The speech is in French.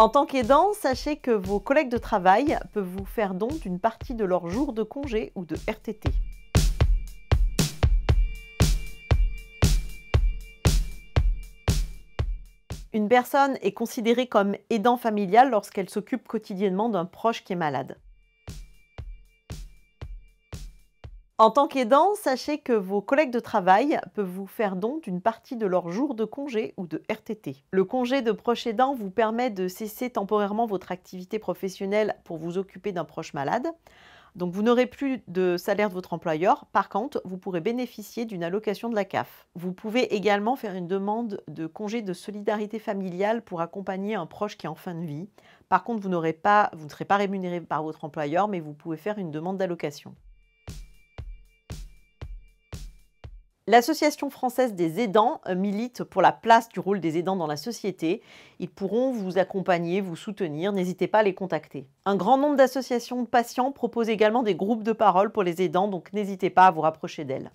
En tant qu'aidant, sachez que vos collègues de travail peuvent vous faire don d'une partie de leur jour de congé ou de RTT. Une personne est considérée comme aidant familial lorsqu'elle s'occupe quotidiennement d'un proche qui est malade. En tant qu'aidant, sachez que vos collègues de travail peuvent vous faire don d'une partie de leur jour de congé ou de RTT. Le congé de proche aidant vous permet de cesser temporairement votre activité professionnelle pour vous occuper d'un proche malade. Donc vous n'aurez plus de salaire de votre employeur. Par contre, vous pourrez bénéficier d'une allocation de la CAF. Vous pouvez également faire une demande de congé de solidarité familiale pour accompagner un proche qui est en fin de vie. Par contre, vous ne serez pas rémunéré par votre employeur, mais vous pouvez faire une demande d'allocation. L'Association française des aidants milite pour la place du rôle des aidants dans la société. Ils pourront vous accompagner, vous soutenir, n'hésitez pas à les contacter. Un grand nombre d'associations de patients proposent également des groupes de parole pour les aidants, donc n'hésitez pas à vous rapprocher d'elles.